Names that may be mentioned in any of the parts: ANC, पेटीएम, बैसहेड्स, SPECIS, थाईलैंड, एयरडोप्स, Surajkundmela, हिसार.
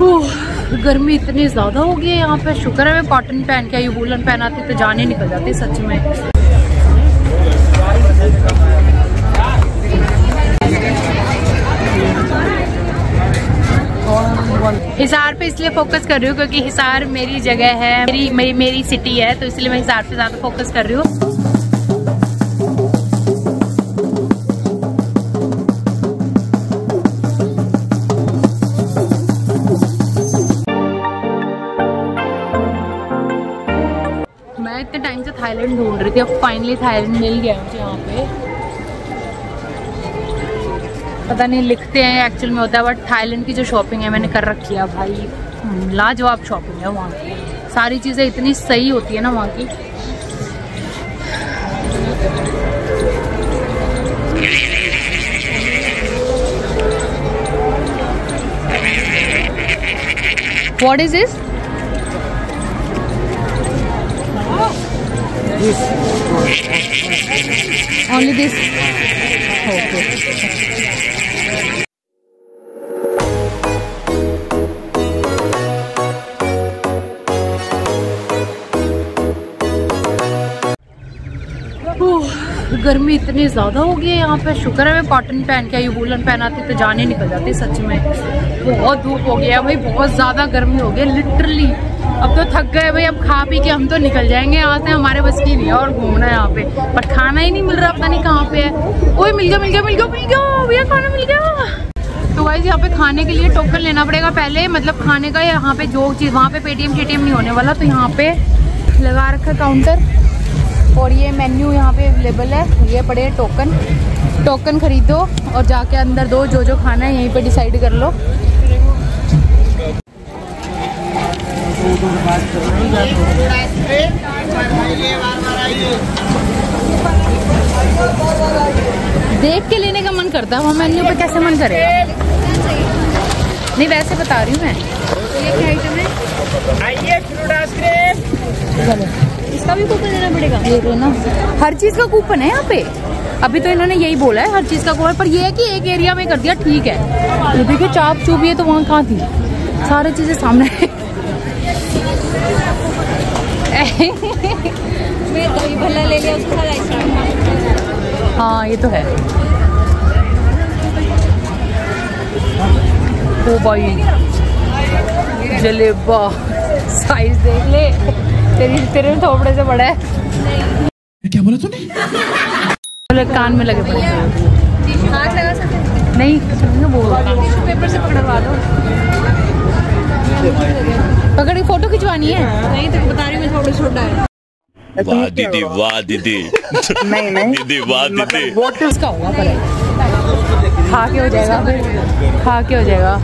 गर्मी इतनी ज़्यादा हो गई है यहाँ पे। शुक्र है मैं कॉटन पहन के आई, वूलन पहना थी तो जाने निकल जाती सच में। हिसार पे इसलिए फोकस कर रही हूँ क्योंकि हिसार मेरी जगह है, मेरी सिटी है, तो इसलिए मैं हिसार पे ज़्यादा फोकस कर रही हूँ। इतने टाइम से थाईलैंड ढूंढ रही थी, अब फाइनली थाईलैंड मिल गया मुझे। यहाँ पे पता नहीं लिखते हैं एक्चुअल में होता है, बट थाईलैंड की जो शॉपिंग है मैंने कर रखी है भाई, लाजवाब शॉपिंग है वहाँ की। सारी चीज़ें इतनी सही होती है ना वहाँ की। What is this? This. Only this. Okay. गर्मी इतनी ज़्यादा हो गई है यहाँ पे। शुक्र है मैं कॉटन पहन के आई, वूलन पहनाती तो जाने निकल जाती सच में। बहुत धूप हो गया भाई, बहुत ज़्यादा गर्मी हो गई लिटरली। अब तो थक गए भाई, अब खा पी के हम तो निकल जाएंगे यहाँ से। हमारे बस की नहीं है और घूमना है यहाँ पे, पर खाना ही नहीं मिल रहा, पता नहीं कहाँ पे है। ओए मिल गया मिल गया मिल गया मिल गया भैया, खाना मिल गया। तो गाइस यहाँ पे खाने के लिए टोकन लेना पड़ेगा पहले, मतलब खाने का। यहाँ पे जो चीज़ वहाँ पे पेटीएम शेटीएम नहीं होने वाला, तो यहाँ पे लगा रखा काउंटर और ये मेन्यू यहाँ पे अवेलेबल है। ये पड़े टोकन खरीदो और जाके अंदर दो, जो जो खाना है यहीं पे डिसाइड कर लो। देख के लेने का मन करता है, वो मेन्यू पे कैसे मन करे। नहीं वैसे बता रही हूँ मैं। ये क्या आइटम है? इसका भी कूपन देना पड़ेगा ये ना, हर चीज़ का कूपन है यहाँ पे। अभी तो इन्होंने यही बोला है हर चीज़ का कूपन, पर ये है कि एक एरिया में कर दिया ठीक है। तो देखिए चाप चूप है, तो वहाँ कहाँ थी, सारी चीज़ें सामने। भला ले लिया उसके साथ आइसक्रीम। हाँ ये तो है। ओ भाई जलेबा साइज देख ले, तेरे थोपड़े से बड़ा है। नहीं। क्या बोला तूने? बोले कान में लगे पड़े। हाथ लगा सकते हैं? नहीं टिश्यू पेपर से पकड़वा दो। पकड़ के फोटो खिंचवानी है? नहीं तो बता रही मैं थोड़ा छोटा है। वाह दीदी वाह दीदी। नहीं नहीं दीदी वाह दीदी। वोट इसका होगा पर खा के हो जाएगा, खा के हो जाएगा।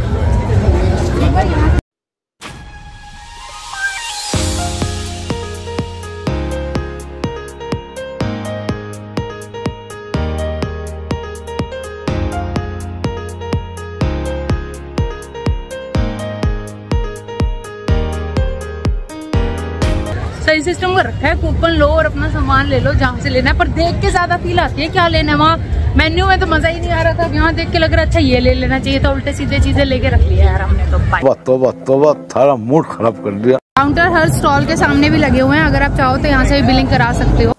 सिस्टम को रखा है, कूपन लो और अपना सामान ले लो जहाँ से लेना है। पर देख के ज्यादा फील आती है क्या लेना है। वहाँ मेन्यू में तो मजा ही नहीं आ रहा था, यहाँ देख के लग रहा अच्छा ये ले लेना चाहिए था, उल्टे सीधे चीजें लेके रख लिया यार हमने। तो तोबा तोबा थारा मूड खराब कर दिया। काउंटर हर स्टॉल के सामने भी लगे हुए हैं, अगर आप चाहो तो यहाँ से भी बिलिंग करा सकते हो।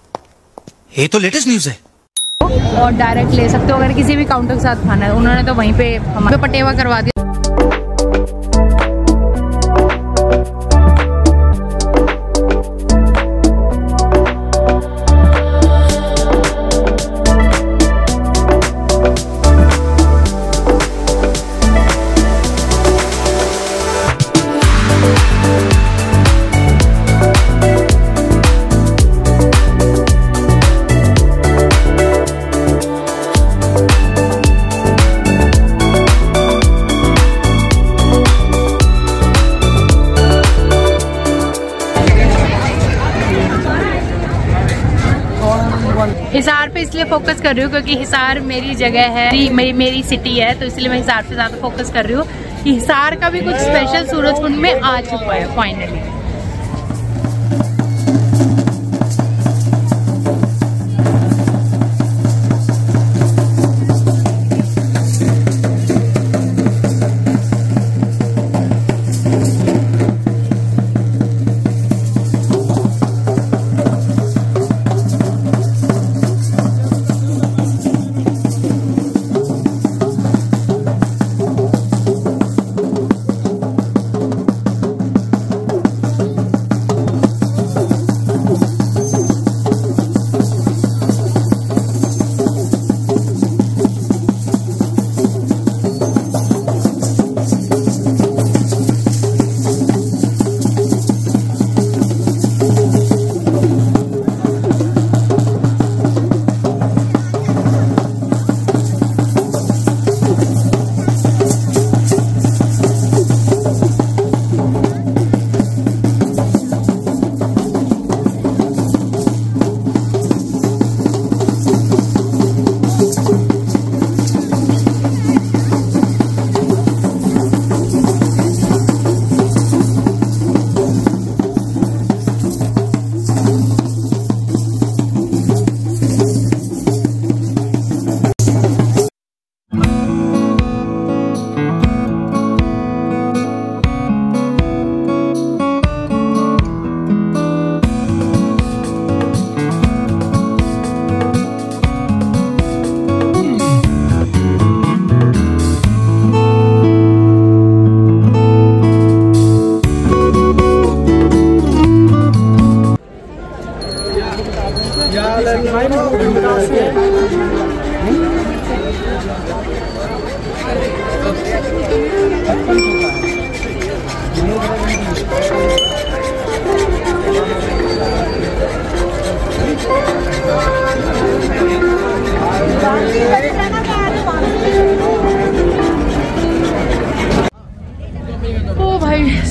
ये तो लेटेस्ट न्यूज है और डायरेक्ट ले सकते हो अगर किसी भी काउंटर के साथ खाना है। उन्होंने तो वहीं पे हमारे पटेवा करवा दिया। हिसार पे इसलिए फोकस कर रही हूँ क्योंकि हिसार मेरी जगह है, मेरी सिटी है, तो इसलिए मैं हिसार पे ज़्यादा फोकस कर रही हूँ। हिसार का भी कुछ स्पेशल सूरजकुंड में आ चुका है फाइनली।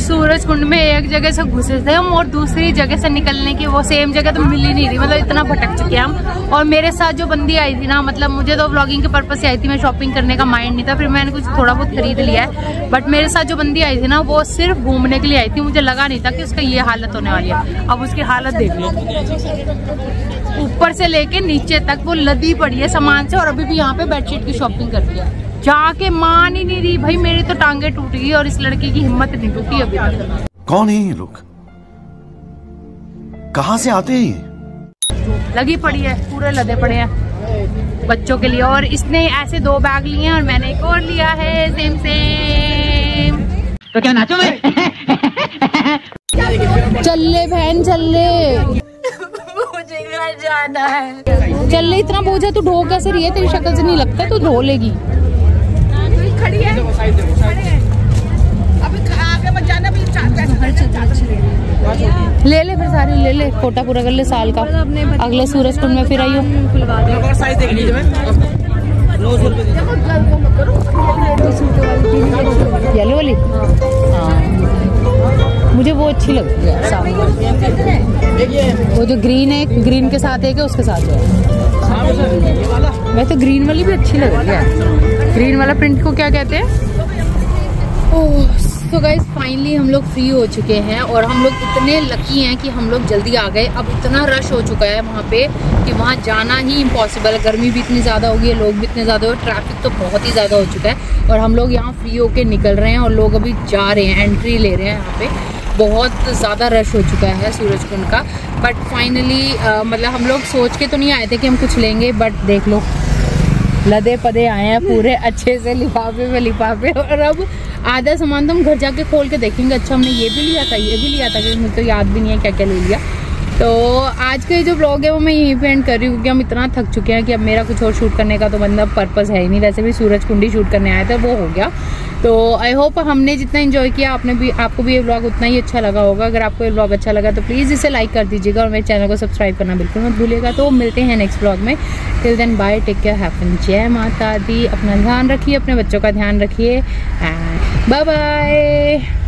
सूरजकुंड में एक जगह से घुसे थे हम और दूसरी जगह से निकलने की वो सेम जगह तो मिली नहीं रही, मतलब इतना भटक चुके हम। और मेरे साथ जो बंदी आई थी ना, मतलब मुझे तो व्लॉगिंग के पर्पस से आई थी, मैं शॉपिंग करने का माइंड नहीं था, फिर मैंने कुछ थोड़ा बहुत खरीद लिया है। बट मेरे साथ जो बंदी आई थी ना वो सिर्फ घूमने के लिए आई थी, मुझे लगा नहीं था कि उसका ये हालत होने वाली है। अब उसकी हालत देख लो, ऊपर से लेके नीचे तक वो लदी पड़ी है सामान से, और अभी भी यहाँ पे बेडशीट की शॉपिंग कर रही है। जाके मान ही नहीं रही भाई, मेरी तो टांगे टूट गई और इस लड़के की हिम्मत नहीं टूटी अभी तक। कौन है ये लोग, कहाँ से आते हैं? लगी पड़ी है, पूरे लदे पड़े हैं बच्चों के लिए। और इसने ऐसे दो बैग लिए हैं और मैंने एक और लिया है, सेम सेम। तो क्या नाचो मैं? चले बहन चले, जाना है। चल ले, इतना बोझा तू ढो कैसे रही है? तेरी शक्ल से नहीं लगता तू ढो लेगी। खड़ी है, अभी आगे मत जाना, ले ले फिर सारी ले ले, कोटा पूरा कर ले साल का। अगले सूरजकुंड में फिर आई हो येलो वाली, मुझे वो अच्छी लगती है सामने। वो जो ग्रीन है, ग्रीन के साथ एक है, उसके साथ है। मैं तो ग्रीन वाली भी अच्छी लग रही है। ग्रीन वाला प्रिंट को क्या कहते हैं? ओह सो गाइस, फाइनली हम लोग फ्री हो चुके हैं और हम लोग इतने लकी हैं कि हम लोग जल्दी आ गए। अब इतना रश हो चुका है वहाँ पे कि वहाँ जाना ही इम्पॉसिबल है। गर्मी भी इतनी ज़्यादा हो गई है, लोग भी इतने ज़्यादा हो, ट्रैफिक तो बहुत ही ज़्यादा हो चुका है। और हम लोग यहाँ फ्री होके निकल रहे हैं और लोग अभी जा रहे हैं, एंट्री ले रहे हैं। यहाँ पे बहुत ज़्यादा रश हो चुका है सूरजकुंड का। बट फाइनली मतलब हम लोग सोच के तो नहीं आए थे कि हम कुछ लेंगे, बट देख लो लदे पदे आए हैं पूरे अच्छे से, लिफाफे में लिफाफे। और अब आधा सामान तो हम घर जाके खोल के देखेंगे, अच्छा हमने ये भी लिया था, ये भी लिया था, क्योंकि मुझे तो याद भी नहीं है क्या क्या ले लिया। तो आज का जो ब्लॉग है वो मैं यहीं पे एंड कर रही हूँ, क्योंकि हम इतना थक चुके हैं कि अब मेरा कुछ और शूट करने का तो मतलब पर्पस है ही नहीं। वैसे भी सूरजकुंड ही शूट करने आया था, वो हो गया। तो आई होप हमने जितना एंजॉय किया आपने भी, आपको भी ये ब्लॉग उतना ही अच्छा लगा होगा। अगर आपको ये ब्लॉग अच्छा लगा तो प्लीज़ इसे लाइक कर दीजिएगा और मेरे चैनल को सब्सक्राइब करना बिल्कुल मत भूलिएगा। तो मिलते हैं नेक्स्ट ब्लॉग में, till then bye, take care, have fun, जय माता दी, अपना ध्यान रखिए, अपने बच्चों का ध्यान रखिए, बाय बाय।